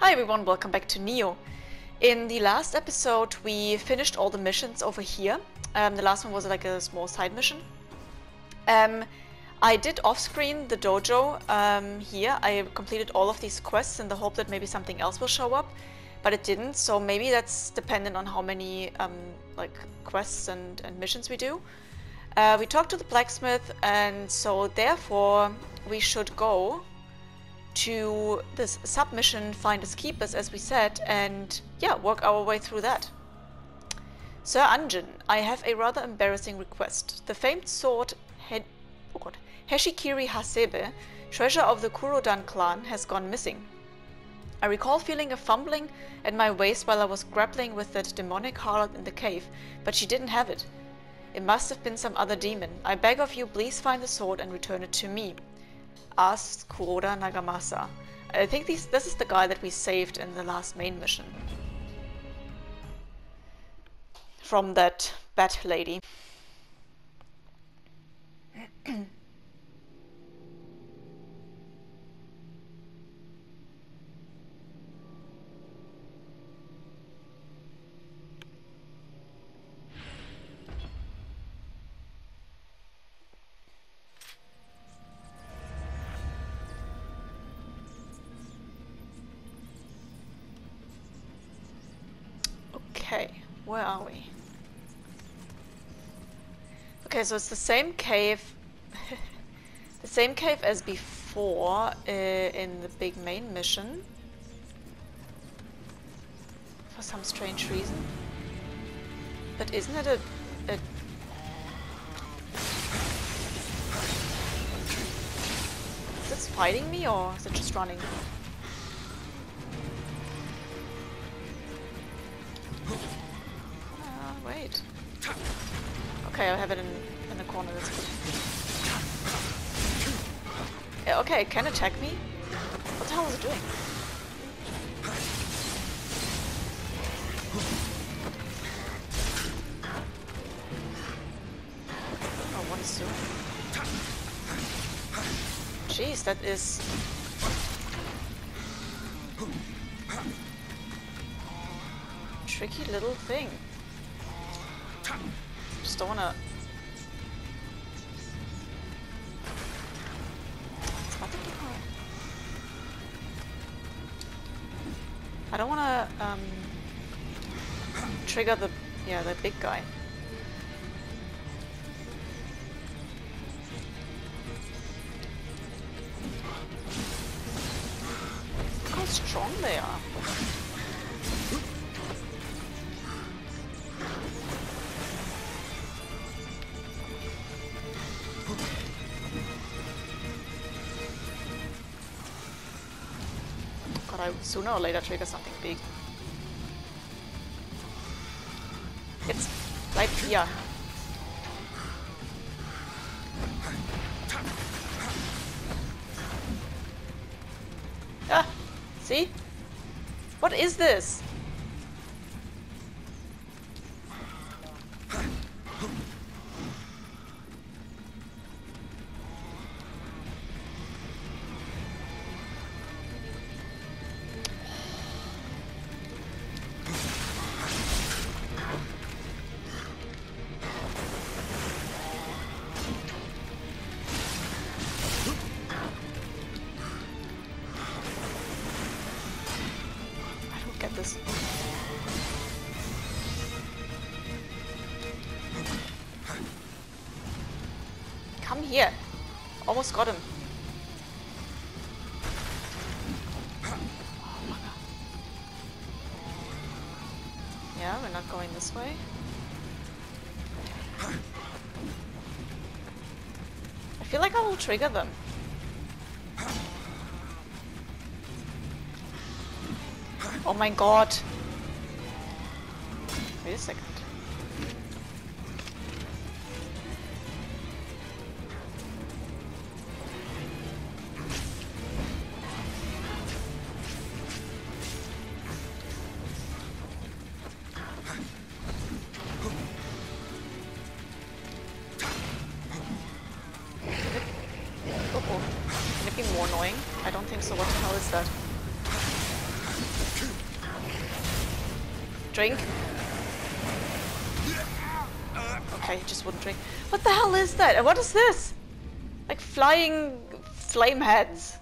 Hi everyone, welcome back to Nioh. In the last episode we finished all the missions over here. The last one was like a small side mission. I did off-screen the dojo here. I completed all of these quests in the hope that maybe something else will show up, but it didn't, so maybe that's dependent on how many like quests and missions we do. We talked to the blacksmith, and so therefore we should go to this submission, find his keepers, as we said, and yeah, work our way through that. Sir Anjin, I have a rather embarrassing request. The famed sword Heshikiri Hasebe, treasure of the Kurodan clan, has gone missing. I recall feeling a fumbling at my waist while I was grappling with that demonic harlot in the cave, but she didn't have it. It must have been some other demon. I beg of you, please find the sword and return it to me. Asked Kuroda Nagamasa. I think this is the guy that we saved in the last main mission. From that bat lady. Where are we? Okay, so it's the same cave, the same cave as before in the big main mission. For some strange reason. But isn't it a is this fighting me or is it just running? Wait. Okay, I have it in the corner. That's good. Yeah, okay, it can attack me. What the hell is it doing? Oh, what is doing? Jeez, that is. Tricky little thing. Just don't wanna. I don't wanna trigger the the big guy. Look how strong they are. Sooner or later trigger something big. It's like here. Ah! See? What is this? Come here. Almost got him. Yeah, we're not going this way. I feel like I will trigger them. Oh my god. Wait a second. Can it be more annoying? I don't think so. What the hell is that? drink. Okay, just wouldn't drink. What the hell is that? What is this? Like flying flame heads.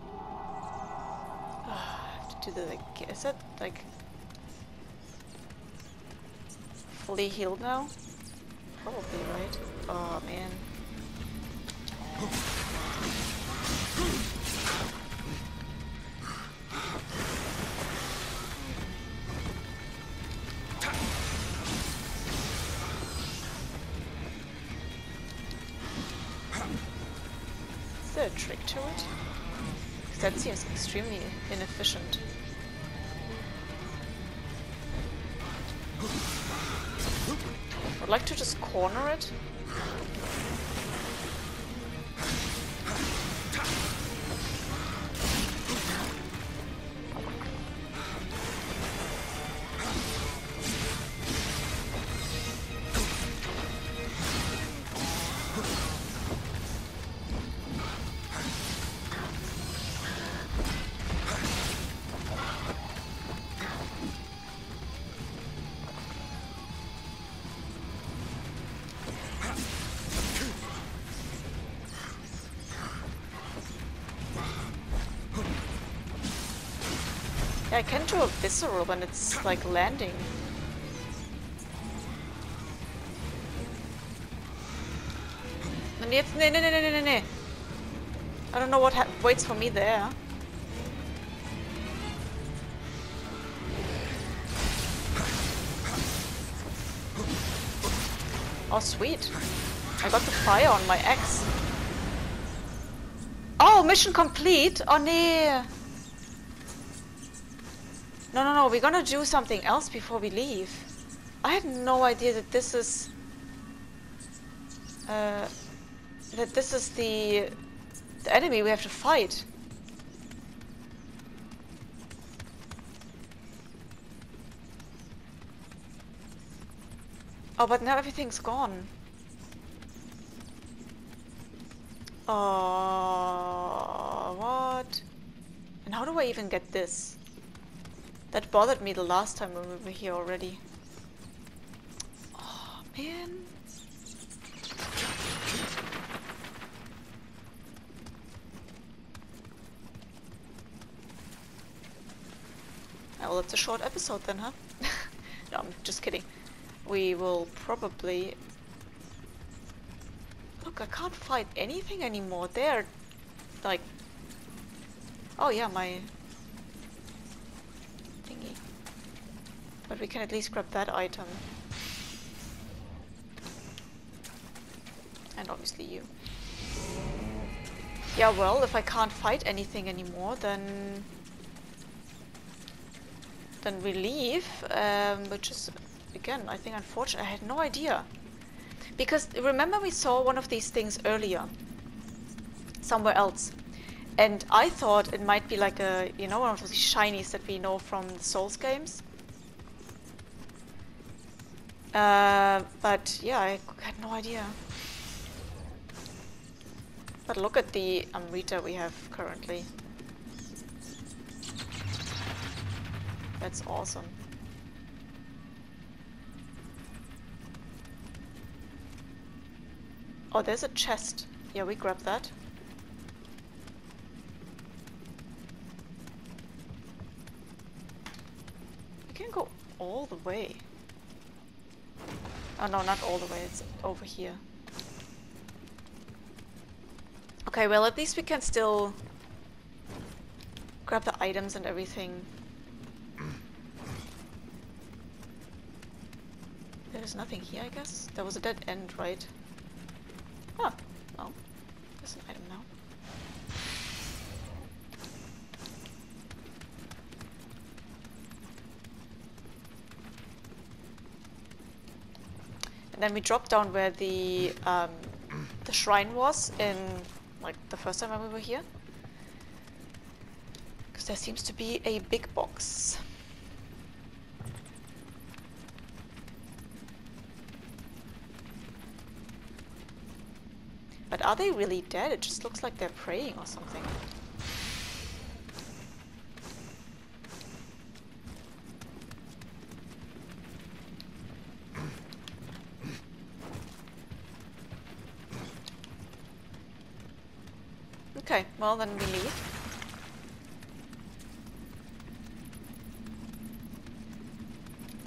Oh, I have to do the, like, is it like fully healed now? Probably, right? Oh man. Is there a trick to it? Because that seems extremely inefficient. I'd like to just corner it. I can do a visceral when it's like landing. And it's no. I don't know what waits for me there. Oh sweet! I got the fire on my axe. Oh, mission complete! Oh nee! No, no, no, we're gonna do something else before we leave. I had no idea that this is... that this is the enemy we have to fight. Oh, but now everything's gone. Oh, what? And how do I even get this? That bothered me the last time when we were here already. Oh man. Well, it's a short episode then, huh? No, I'm just kidding. We will probably... Look, I can't fight anything anymore. They're like... Oh yeah, my... But we can at least grab that item. And obviously you. Yeah, well, if I can't fight anything anymore, then we leave. Which is, again, I think unfortunate. I had no idea. Because remember we saw one of these things earlier. Somewhere else. And I thought it might be like a, you know, one of those shinies that we know from the Souls games. But yeah, I had no idea. But look at the Amrita we have currently. That's awesome. Oh, there's a chest. Yeah, we grab that. We can go all the way. Oh no, not all the way, it's over here. Okay, well at least we can still grab the items and everything. There's nothing here, I guess? There was a dead end, right? Huh, oh, there's an item now. And then we dropped down where the shrine was in, like, the first time we were here. Because there seems to be a big box. But are they really dead? It just looks like they're praying or something. Okay, well then we leave.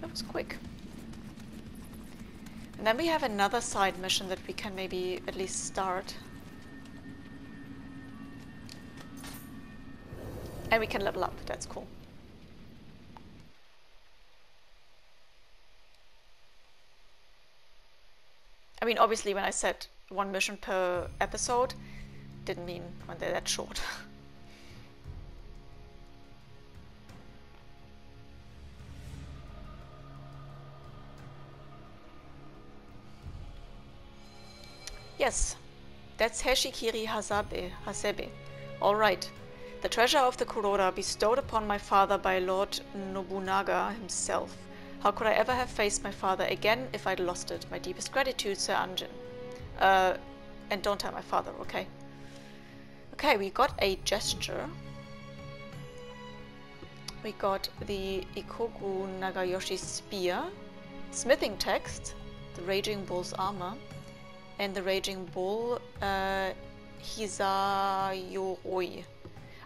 That was quick. And then we have another side mission that we can maybe at least start. And we can level up, that's cool. I mean, obviously when I said one mission per episode, didn't mean when they're that short. Yes, that's Heshikiri Hasebe. All right. The treasure of the Kuroda bestowed upon my father by Lord Nobunaga himself. How could I ever have faced my father again if I'd lost it? My deepest gratitude, Sir Anjin. And don't tell my father, okay? Okay, we got a gesture. We got the Ikoku Nagayoshi spear, smithing text, the Raging Bull's armor, and the Raging Bull Hisayoroi.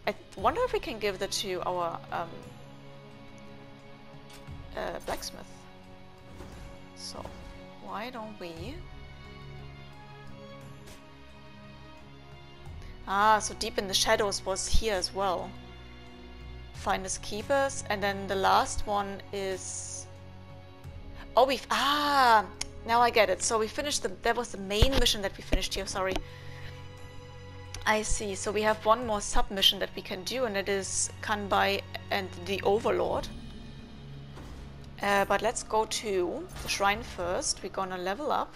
I wonder if we can give that to our blacksmith. So, why don't we... Ah, so Deep in the Shadows was here as well. Finders Keepers, and then the last one is... Oh, we've... Ah! Now I get it. So we finished the... That was the main mission that we finished here, sorry. I see, so we have one more submission that we can do, and it is Kanbai and the Overlord. But let's go to the shrine first. We're gonna level up.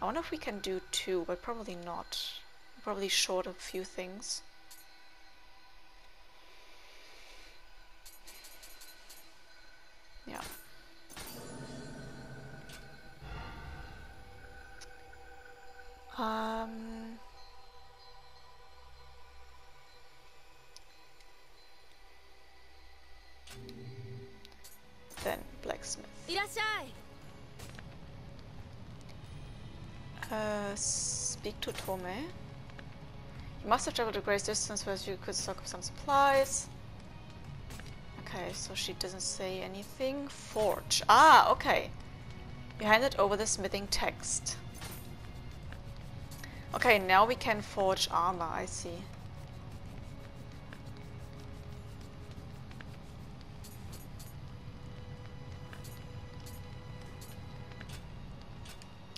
I wonder if we can do two, but probably not. Probably short of a few things. Yeah. Then blacksmith. Speak to Tome. You must have traveled a great distance where you could stock up some supplies. Okay, so she doesn't say anything. Forge. Ah, okay. You handed over the smithing text. Okay, now we can forge armor, I see.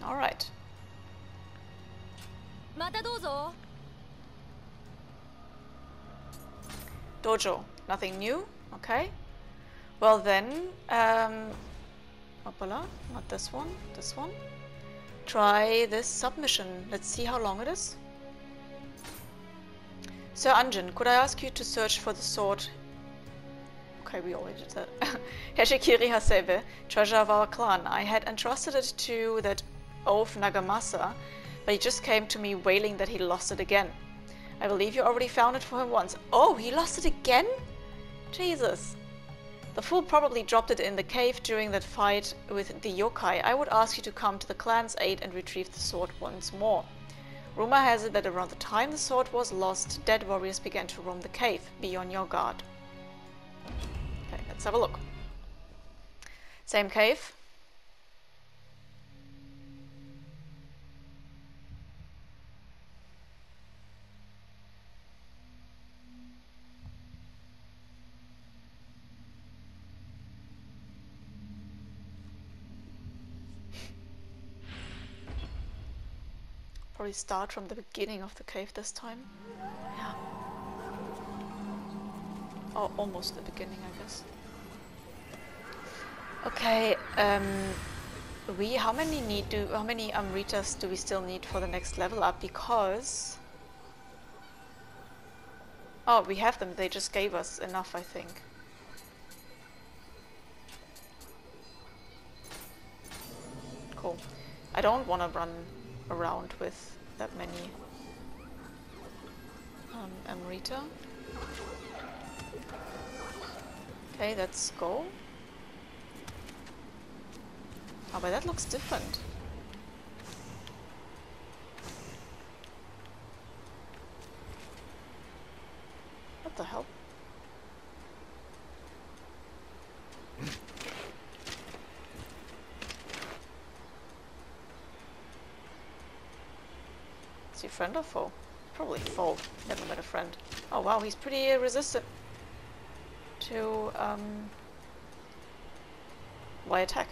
All right. Dojo, nothing new, okay. Well then, opala, not this one, this one. Try this submission. Let's see how long it is. Sir Anjin, could I ask you to search for the sword? Okay, we already did that. Heshikiri Hasebe, treasure of our clan. I had entrusted it to that oaf Nagamasa, but he just came to me wailing that he lost it again. I believe you already found it for him once. Oh, he lost it again? Jesus. The fool probably dropped it in the cave during that fight with the yokai. I would ask you to come to the clan's aid and retrieve the sword once more. Rumor has it that around the time the sword was lost, dead warriors began to roam the cave. Be on your guard. Okay, let's have a look. Same cave. Probably start from the beginning of the cave this time. Yeah. Oh, almost the beginning, I guess. Okay, how many Amritas do we still need for the next level up? Because oh, we have them. They just gave us enough, I think. Cool. I don't want to run around with that many Amrita. Okay, let's go. Oh, but that looks different. the hell? Is he friend or foe? Probably foe. Never met a friend. Oh wow, he's pretty resistant to my attack.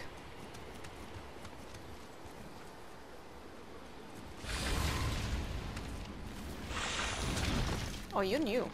Oh, you knew.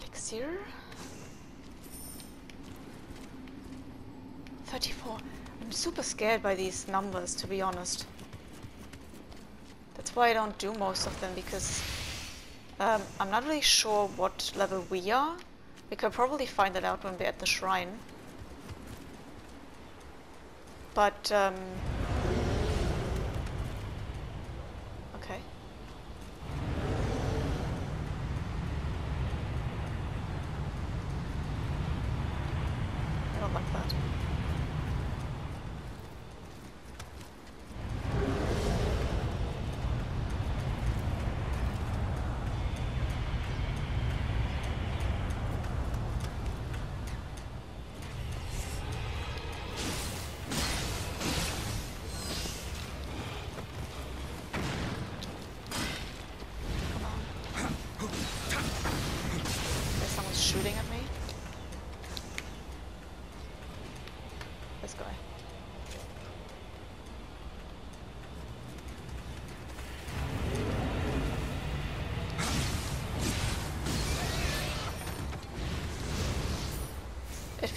Elixir 34. I'm super scared by these numbers, to be honest. That's why I don't do most of them, because I'm not really sure what level we are. We could probably find that out when we're at the shrine, but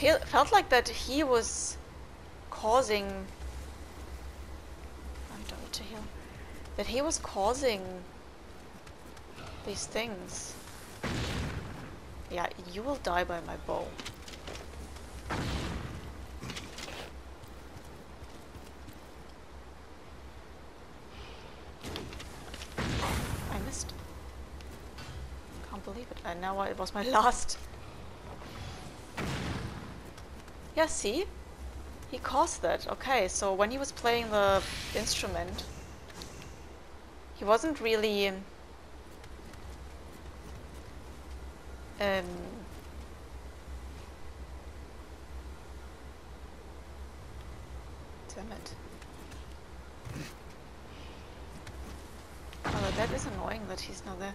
it felt like that he was causing. I don't need to heal. That he was causing these things. Yeah, you will die by my bow. I missed. Can't believe it. And now it was my last. Yeah, see? He caused that. Okay, so when he was playing the instrument, he wasn't really damn it. Oh, that is annoying that he's not there.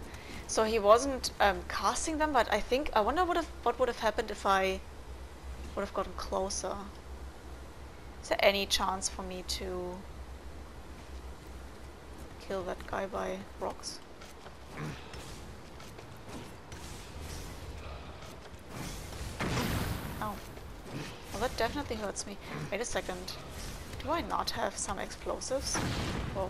So he wasn't casting them, but I wonder what would have happened if I would have gotten closer. Is there any chance for me to kill that guy by rocks? Oh. Well, that definitely hurts me. Wait a second. Do I not have some explosives? Oh.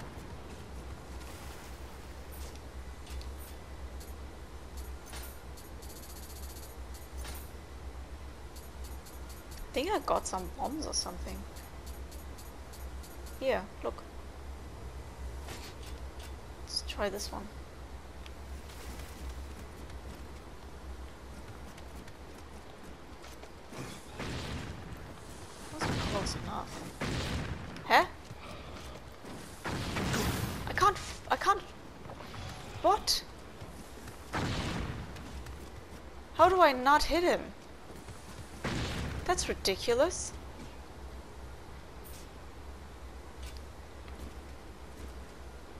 I think I got some bombs or something. Yeah, look. Let's try this one. That wasn't close enough. Huh? I can't. What? How do I not hit him? That's ridiculous.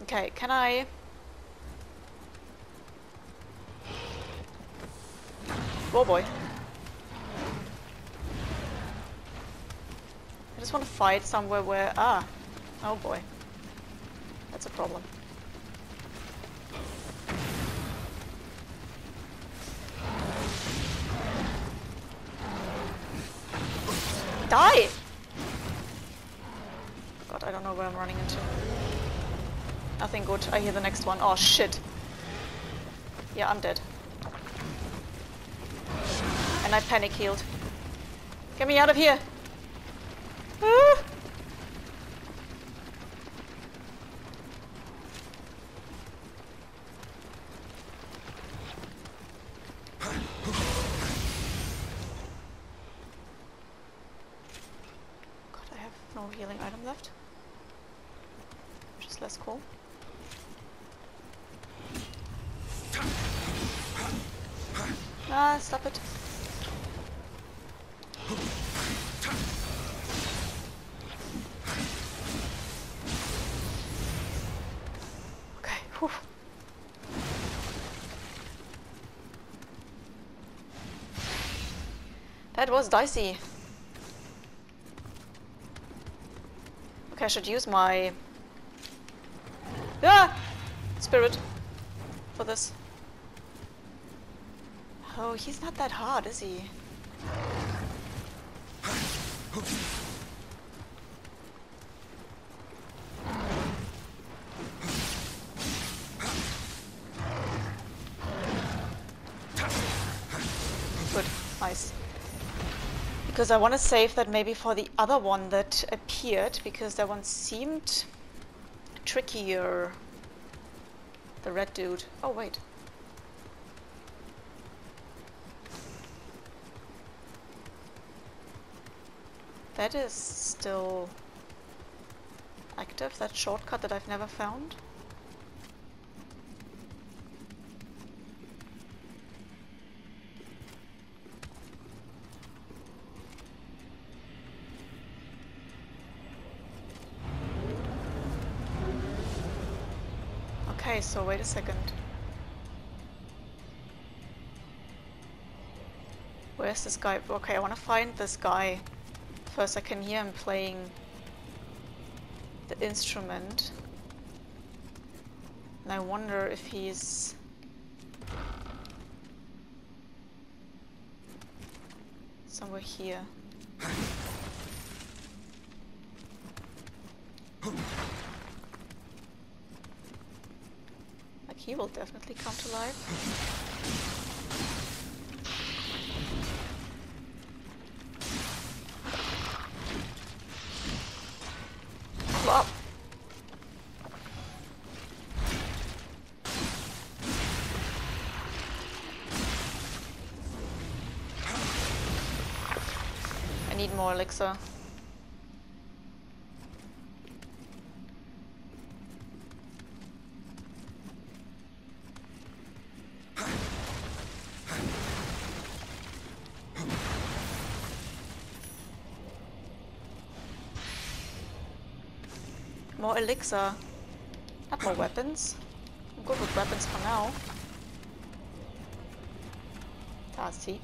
Okay, can I? Oh boy. I just want to fight somewhere where. Ah! Oh boy. That's a problem. Die! what I'm running into. Nothing good. I hear the next one. Oh shit. Yeah, I'm dead. And I panic healed. Get me out of here! Ah! Healing item left, which is less cool. Ah, stop it. Okay, whew. That was dicey. I should use my spirit for this. Oh, he's not that hard, is he? Good, nice. Because I want to save that maybe for the other one that appeared, because that one seemed trickier. The red dude. Oh, wait. That is still active, that shortcut that I've never found. Okay, so wait a second. Where's this guy? Okay, I want to find this guy. First, I can hear him playing the instrument. And I wonder if he's... somewhere here. He will definitely come to life. Flop. I need more elixir. More elixir, not more weapons. I'm good with weapons for now. Tasty.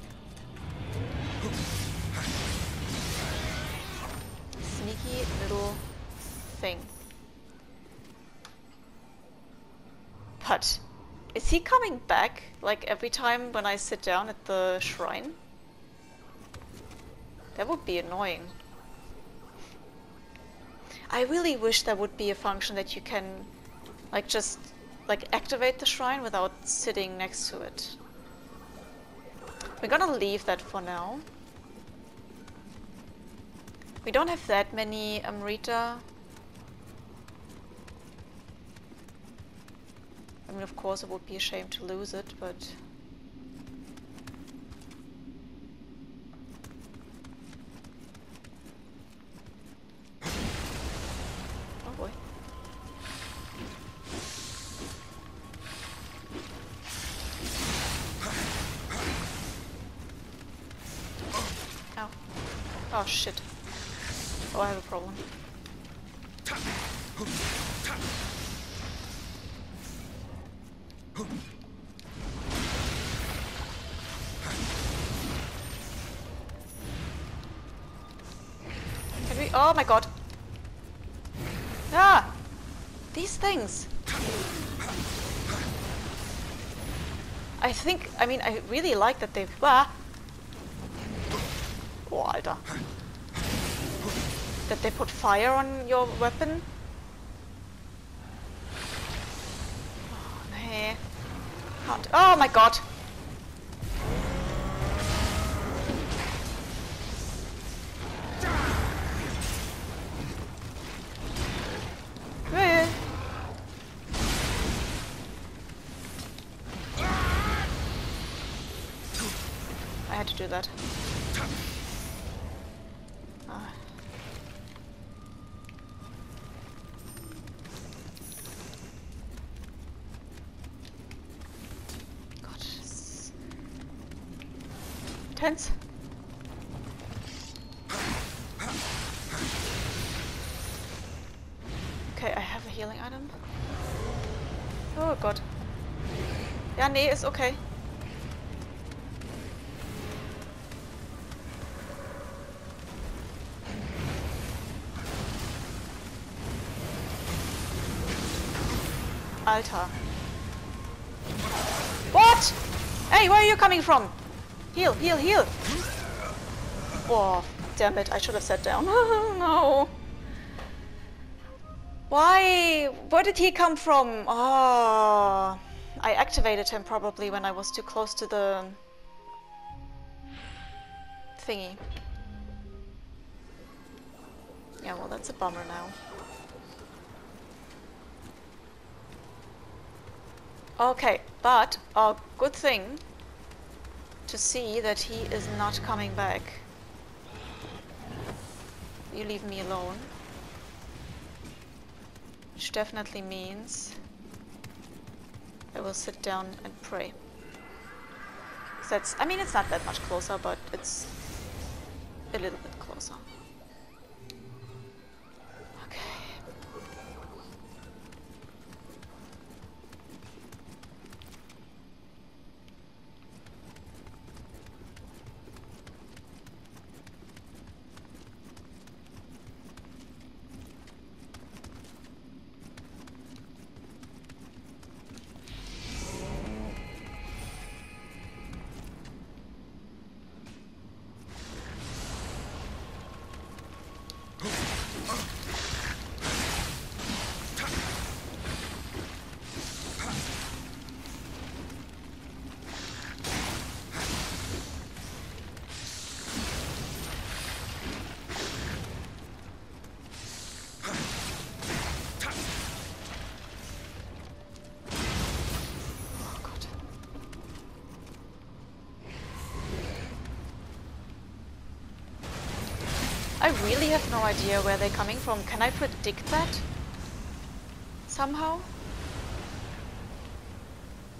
Sneaky little thing. But is he coming back like every time when I sit down at the shrine? That would be annoying. I really wish there would be a function that you can like just like activate the shrine without sitting next to it. We're gonna leave that for now. We don't have that many Amrita. I mean, of course it would be a shame to lose it, but oh shit. Oh, I have a problem. Can we? Oh my god. Ah! These things. I think, I mean, I really like that they've... Ah! Alter. That they put fire on your weapon here. Can't. Oh my god! I had to do that. Tense. Okay, I have a healing item. Oh god. Ja, nee, ist okay. Alter. What? Hey, where are you coming from? Heal, heal, heal! Oh, damn it, I should have sat down. No! Why? Where did he come from? Oh, I activated him probably when I was too close to the thingy. Yeah, well, that's a bummer now. Okay, but a good thing to see that he is not coming back. You leave me alone. Which definitely means I will sit down and pray. That's, I mean, it's not that much closer, but it's a little bit closer. I really have no idea where they're coming from. Can I predict that? Somehow?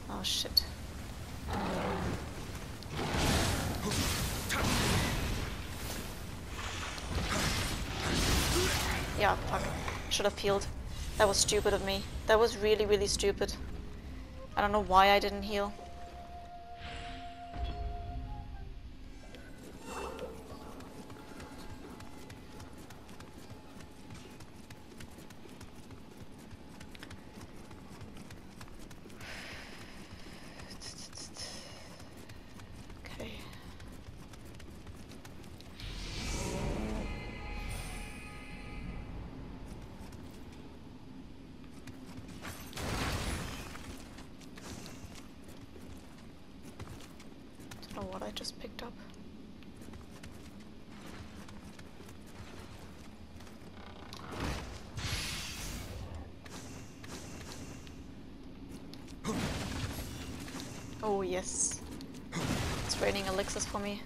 Oh shit. Yeah, fuck. Should have healed. That was stupid of me. That was really, really stupid. I don't know why I didn't heal. What I just picked up. Oh yes. It's raining elixirs for me.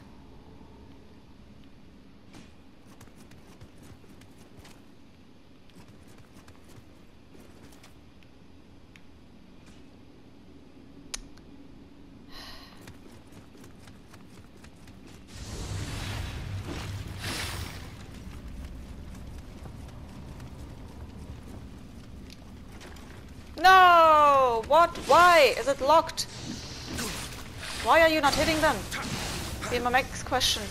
What? Why? Is it locked? Why are you not hitting them? Be my next question.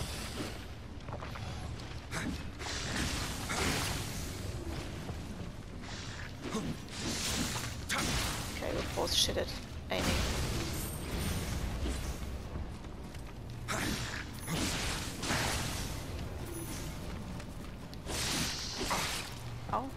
Okay, we both shitted aiming. Oh.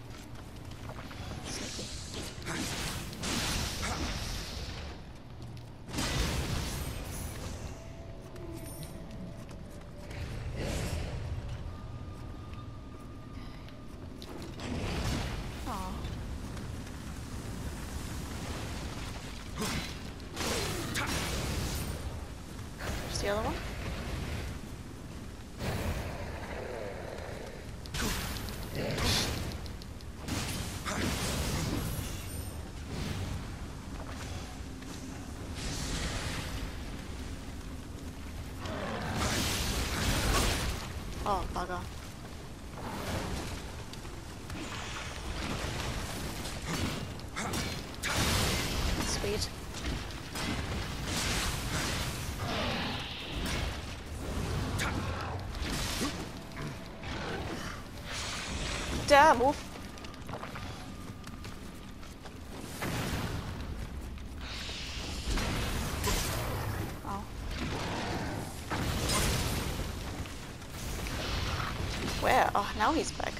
Oh, bugger. Sweet. Damn, wolf. Where? Oh, now he's back.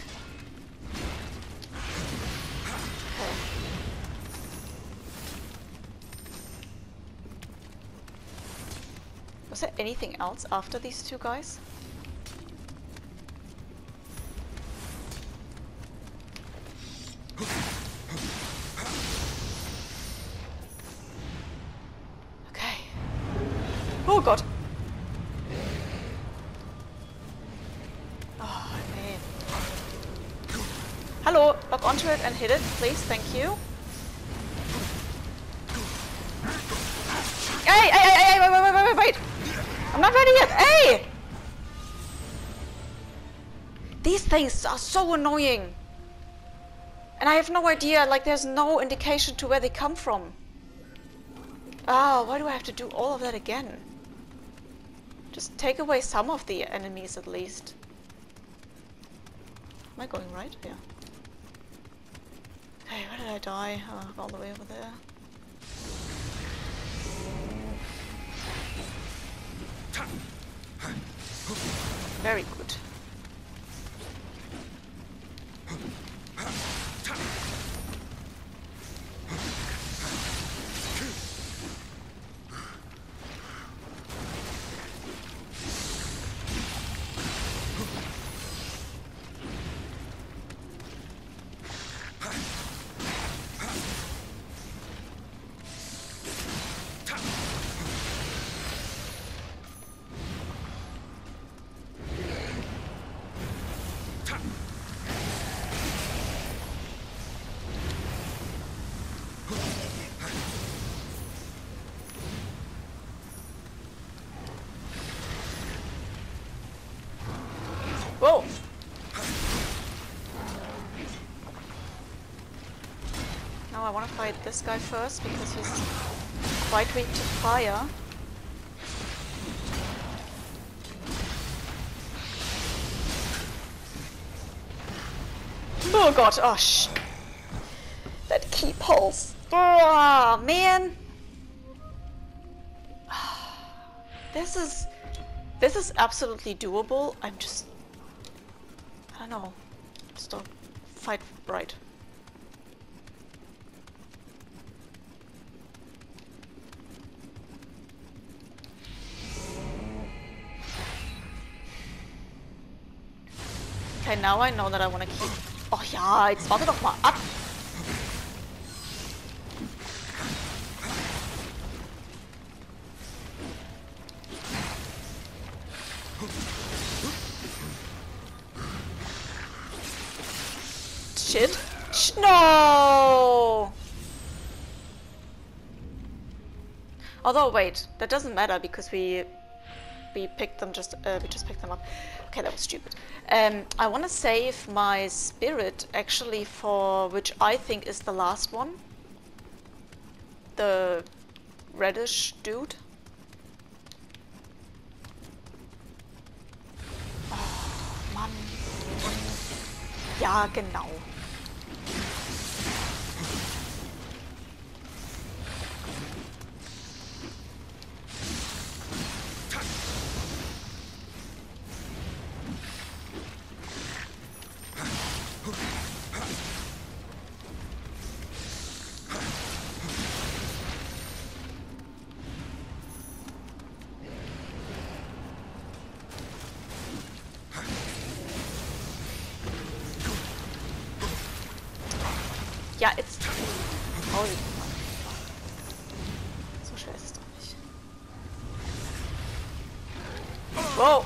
Okay. Was there anything else after these two guys? Okay. Oh god. Hello, up onto it and hit it, please, thank you. Hey, hey, hey, hey, wait. I'm not ready yet, hey! These things are so annoying. And I have no idea, like there's no indication to where they come from. Oh, why do I have to do all of that again? Just take away some of the enemies at least. Am I going right? Yeah. Hey, where did I die? Oh, all the way over there. Very good. Whoa! Now I want to fight this guy first because he's quite weak to fire. Oh god! Oh sh! That key pulse! Ah, oh, man! This is absolutely doable. I'm just. I don't know. Just don't fight right. Okay, now I know that I want to keep. Oh yeah, it's wartet doch mal ab. Shit. No! Although wait, that doesn't matter because we picked them just picked them up. Okay, that was stupid. I want to save my spirit actually for which I think is the last one. The reddish dude. Oh, Mann. Ja, genau. Ja, jetzt. Oh, so schwer ist es doch nicht. Wow!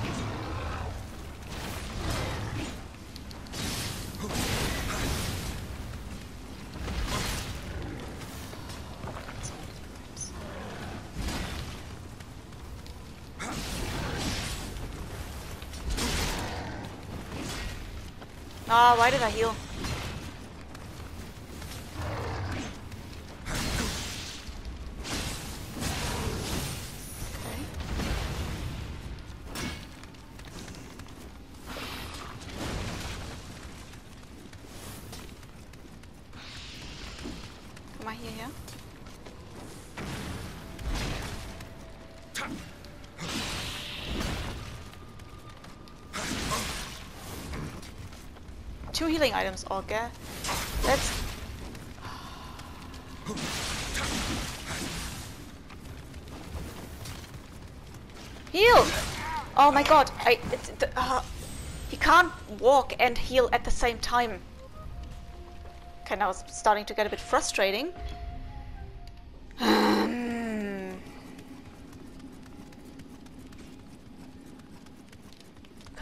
Ah, why did I heal? Two healing items, okay. Let's... heal! Oh my god, he can't walk and heal at the same time. Okay, now it's starting to get a bit frustrating.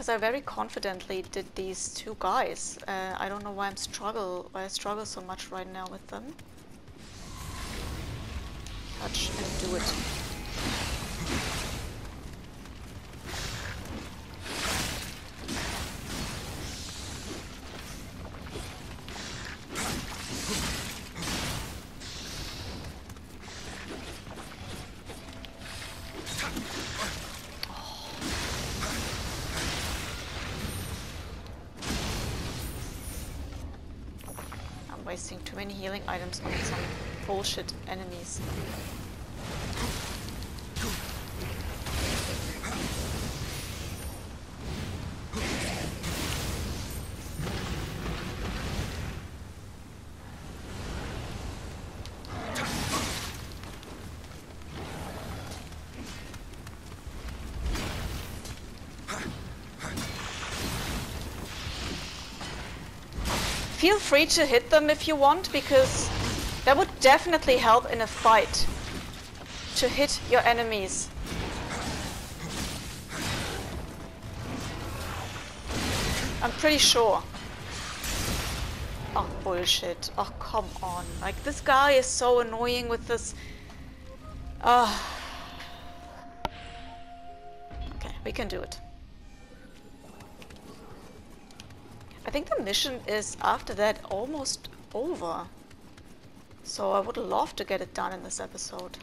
I very confidently did these two guys. I don't know why I struggle so much right now with them. Touch and do it. Wasting too many healing items on some bullshit enemies. Feel free to hit them if you want, because that would definitely help in a fight. To hit your enemies. I'm pretty sure. Oh, bullshit. Oh, come on. Like, this guy is so annoying with this. Okay, we can do it. I think the mission is after that almost over, so I would love to get it done in this episode.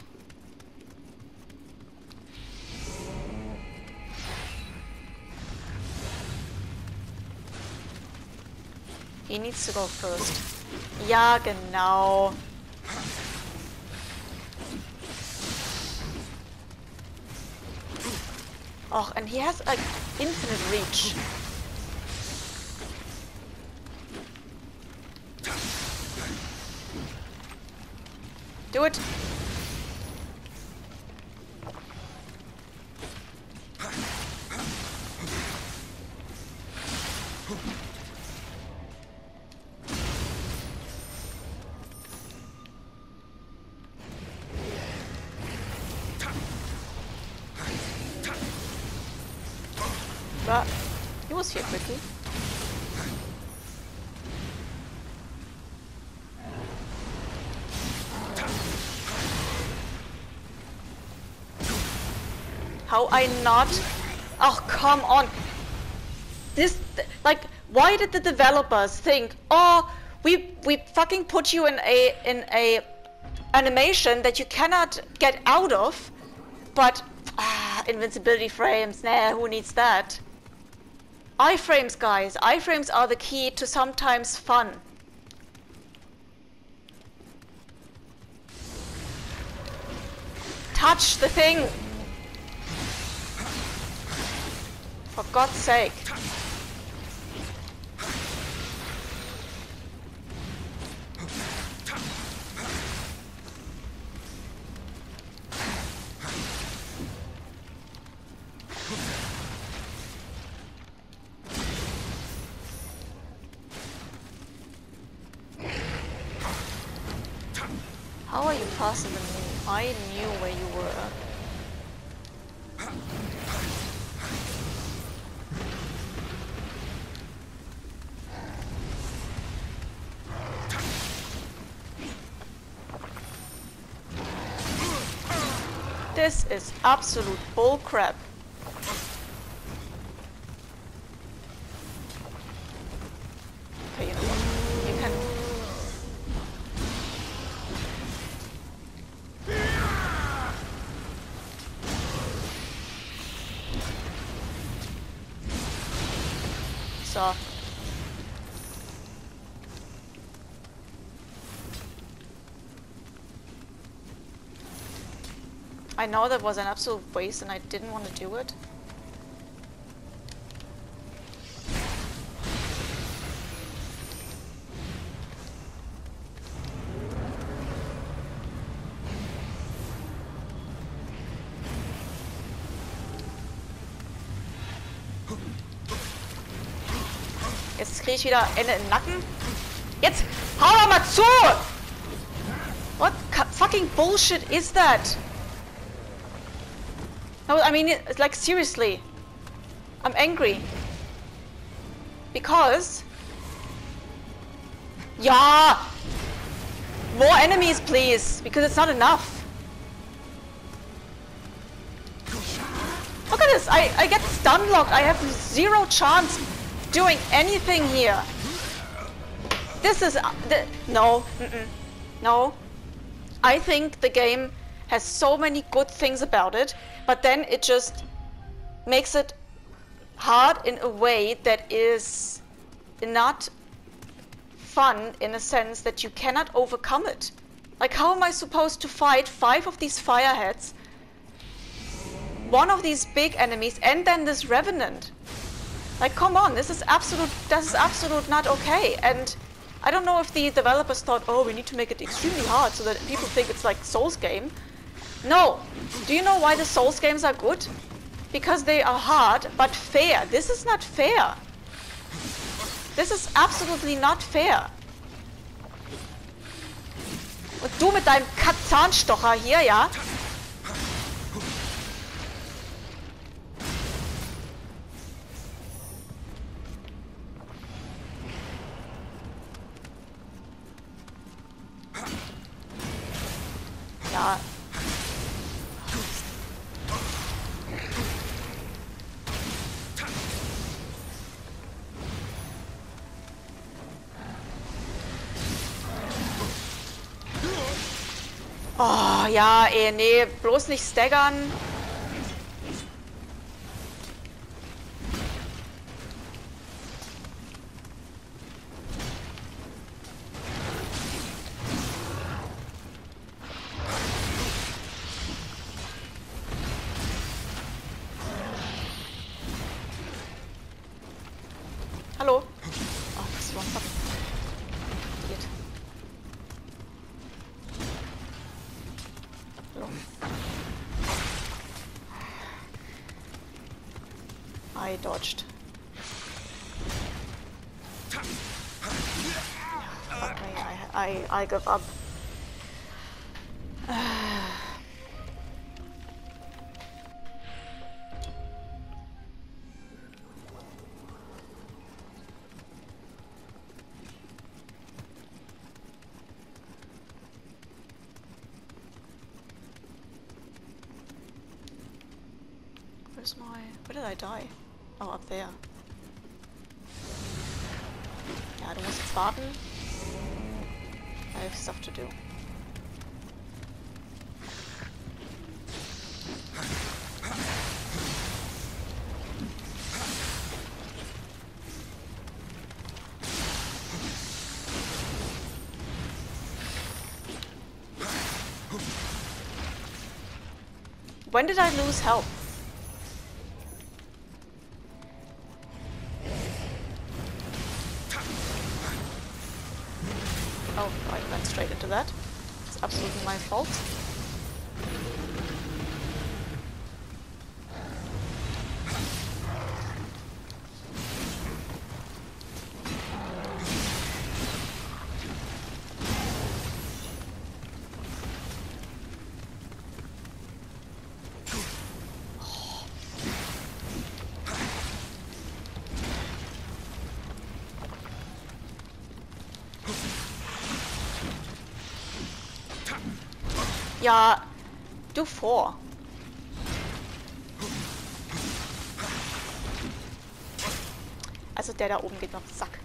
He needs to go first. Ja, genau. Oh, and he has like infinite reach. Do it! But he was here quickly. How I not? Oh, come on. Like, why did the developers think, oh, we fucking put you in a animation that you cannot get out of, but invincibility frames, nah, who needs that? Iframes, guys. Iframes are the key to sometimes fun. Touch the thing. For God's sake. How are you faster than me? I knew where you were. This is absolute bullcrap. Nagamasa. I know that was an absolute waste and I didn't want to do it. Jetzt kriege ich wieder Ende im Nacken. Jetzt hau doch mal zu! What fucking bullshit is that? No, I mean, it's like seriously. I'm angry. Because... Yeah! More enemies, please! Because it's not enough. Look at this! I get stun locked. I have zero chance doing anything here. This is no, no. I think the game has so many good things about it, but then it just makes it hard in a way that is not fun, in a sense that you cannot overcome it. Like, how am I supposed to fight 5 of these fireheads, 1 of these big enemies, and then this revenant? Like, come on, this is absolute not okay. And I don't know if the developers thought, oh, we need to make it extremely hard so that people think it's like Souls game. No. Do you know why the Souls games are good? Because they are hard, but fair. This is not fair. This is absolutely not fair. Und du mit deinem Zahnstocher hier, ja? Oh, ja, eh, nee, bloß nicht staggern. Hallo? Oh, was war das? I dodged. I give up. Where's my... Where did I die? Oh, up there. Ja, du musst jetzt warten. I have stuff to do. When did I lose health? Oh, I went straight into that. It's absolutely my fault. Ja, du vor. Also der da oben geht noch Sack.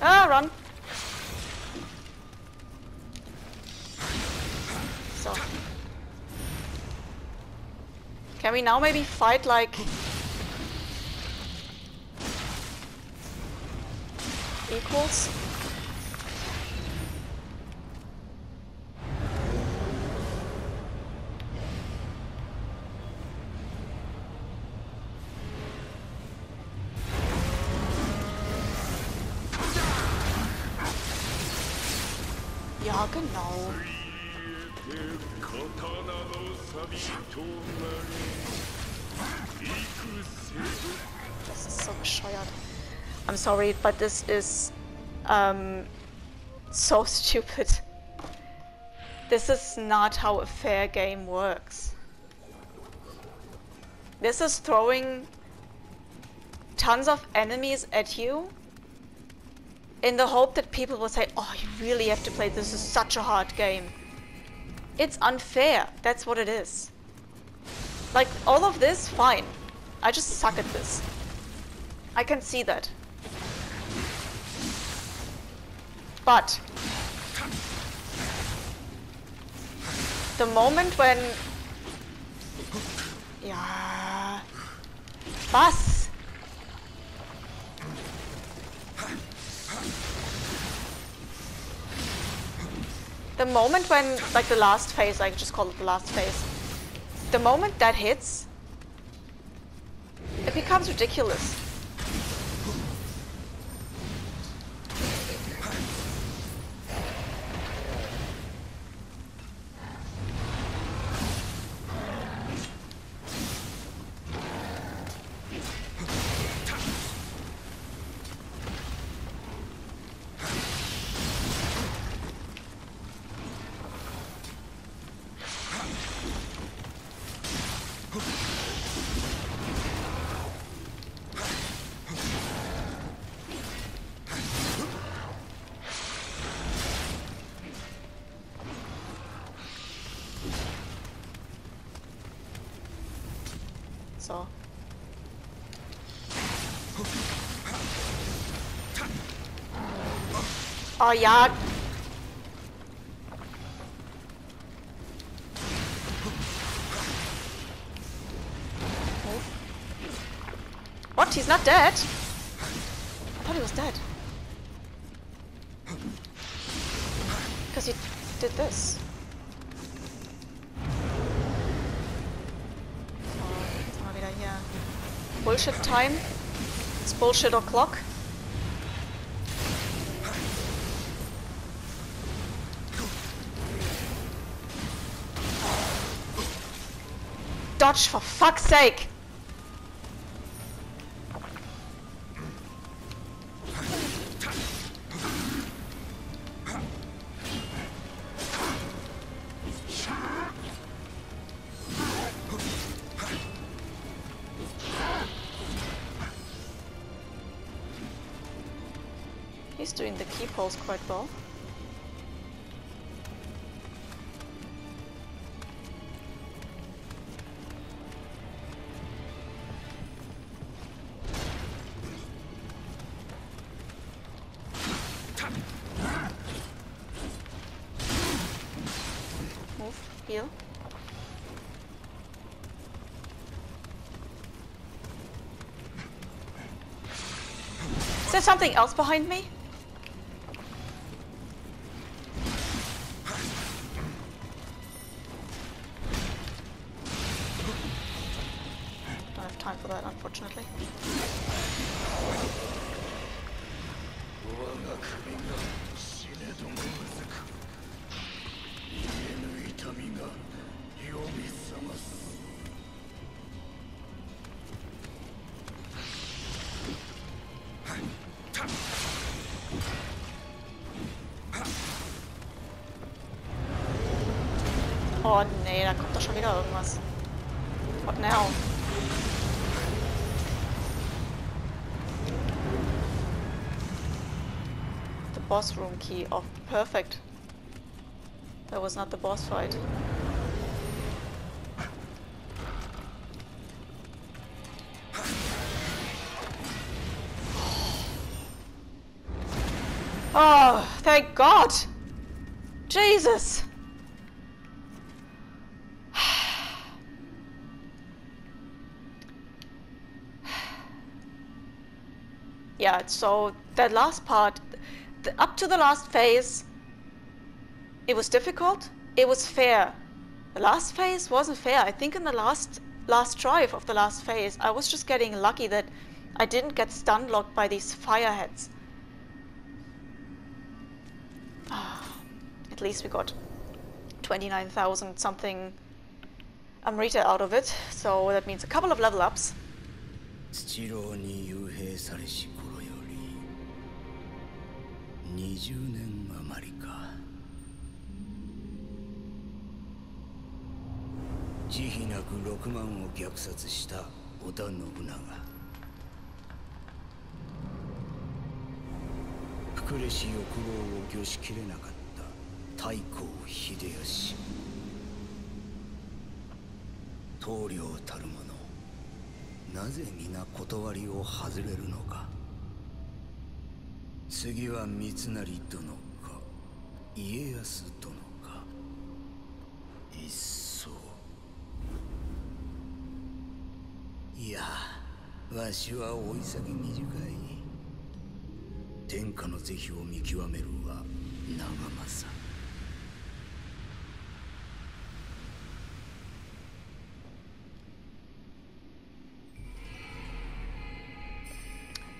Ah, run. So. Can we now maybe fight like equals. Das ist so bescheuert. I'm sorry, but this is so stupid. This is not how a fair game works. This is throwing tons of enemies at you in the hope that people will say, oh, you really have to play, this is such a hard game. It's unfair, that's what it is. Like, all of this, fine. I just suck at this. I can see that. But the moment when... Yeah... Was? The moment when, like the last phase, I just call it the last phase. The moment that hits, it becomes ridiculous. So oh yeah. What? He's not dead? I thought he was dead. Because he did this. Bullshit time. It's bullshit o'clock. Dodge for fuck's sake! Doing the keyholes quite well. Move, heal. Is there something else behind me? Oh nee, da kommt doch schon wieder irgendwas. What now? The boss room key. Oh, perfect. That was not the boss fight. Oh, thank God! Jesus! Yeah, so that last part, up to the last phase, it was difficult, it was fair. The last phase wasn't fair. I think in the last drive of the last phase, I was just getting lucky that I didn't get stun locked by these fireheads. At least we got 29,000 something Amrita out of it, so that means a couple of level ups.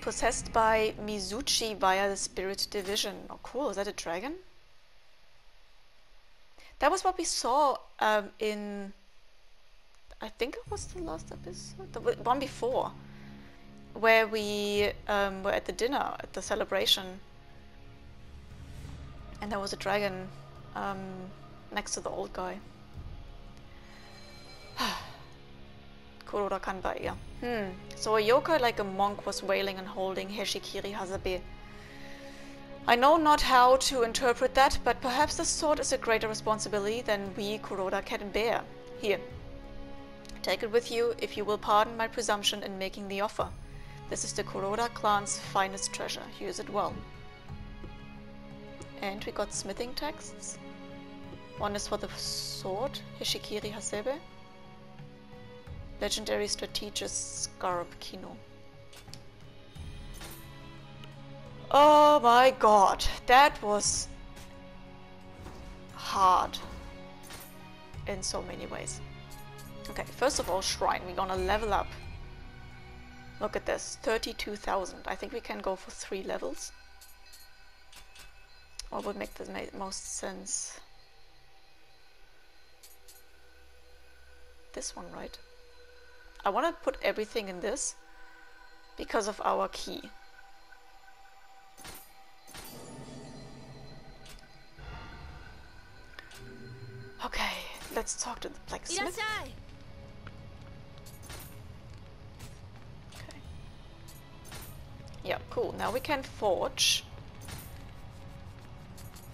Possessed by Mizuchi via the Spirit Division. Oh cool, is that a dragon? That was what we saw in... I think it was the last episode? The one before. Where we were at the dinner, at the celebration. And there was a dragon next to the old guy. Kuroda Kanbai, yeah. So a yokai like a monk was wailing and holding Heshikiri Hasebe. I know not how to interpret that, but perhaps the sword is a greater responsibility than we Kuroda can bear. Here. Take it with you, if you will pardon my presumption in making the offer. This is the Kuroda clan's finest treasure. Use it well. And we got smithing texts. One is for the sword, Heshikiri Hasebe. Legendary Strategist Scarab Kino. Oh my god, that was hard in so many ways. Okay, first of all, shrine, we're gonna level up. Look at this, 32,000. I think we can go for 3 levels. What would make the most sense? This one, right? I want to put everything in this because of our key. Okay, let's talk to the blacksmith. Okay. Yeah, cool. Now we can forge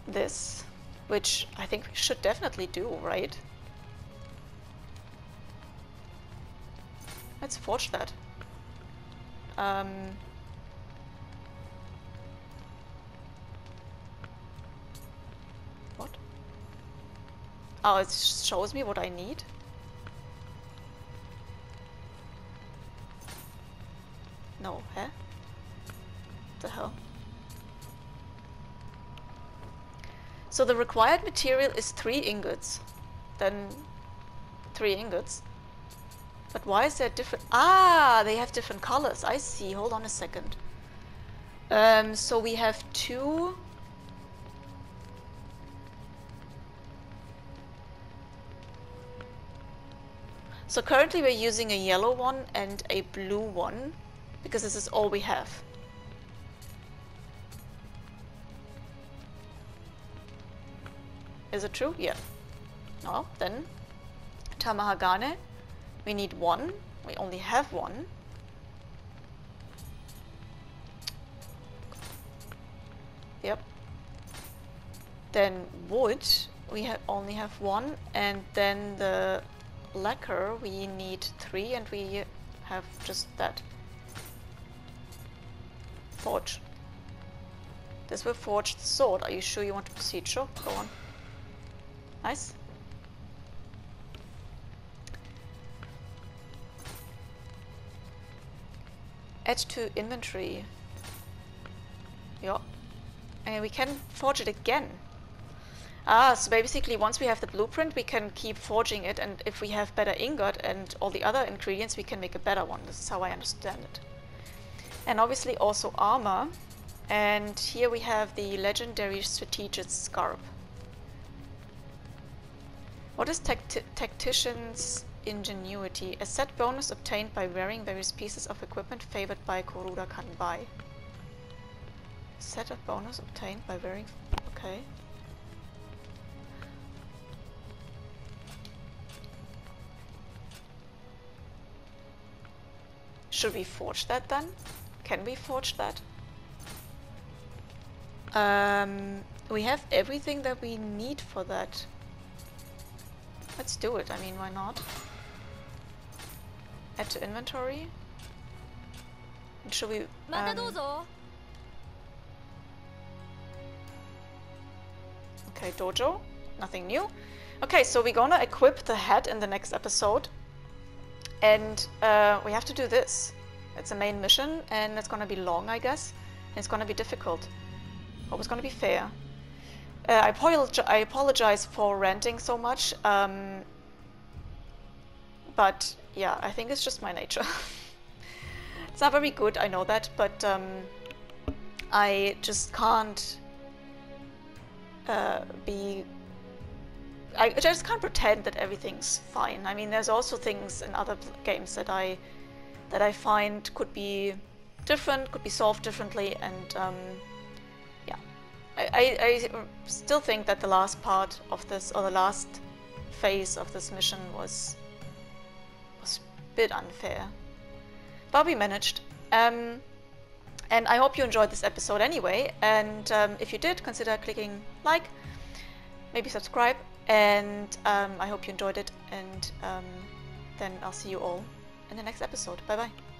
this, which I think we should definitely do, right? Let's forge that. What? Oh, it shows me what I need. No, huh? The hell? So the required material is 3 ingots. Then 3 ingots. But why is there different? Ah, they have different colors. I see. Hold on a second. So we have 2. So currently we're using a yellow one and a blue one because this is all we have. Is it true? Yeah. No, then Tamahagane. We need 1. We only have 1. Yep. Then wood, we only have 1. And then the lacquer, we need 3. And we have just that. Forge. This will forge the sword. Are you sure you want to proceed? Sure, go on. Nice. Add to inventory. Yup. And we can forge it again. Ah, so basically once we have the blueprint, we can keep forging it, and if we have better ingot and all the other ingredients, we can make a better one. This is how I understand it. And obviously also armor. And here we have the Legendary Strategist Scarab. What is Tactician's Ingenuity? A set bonus obtained by wearing various pieces of equipment favored by Kuroda can buy. Set of bonus obtained by wearing... okay. Should we forge that then? Can we forge that? We have everything that we need for that. Let's do it, I mean, why not? Add to inventory. And should we... okay, dojo. Nothing new. Okay, so we're gonna equip the hat in the next episode. And we have to do this. It's a main mission, and it's gonna be long, I guess. And it's gonna be difficult. Hope it's gonna be fair. I apologize for ranting so much, but yeah, I think it's just my nature. It's not very good, I know that, but I just can't I just can't pretend that everything's fine. I mean, there's also things in other games that I find could be different, could be solved differently, and yeah. I still think that the last part of this, or the last phase of this mission was a bit unfair. But we managed. And I hope you enjoyed this episode anyway, and if you did, consider clicking like, maybe subscribe, and I hope you enjoyed it, and then I'll see you all in the next episode. Bye bye.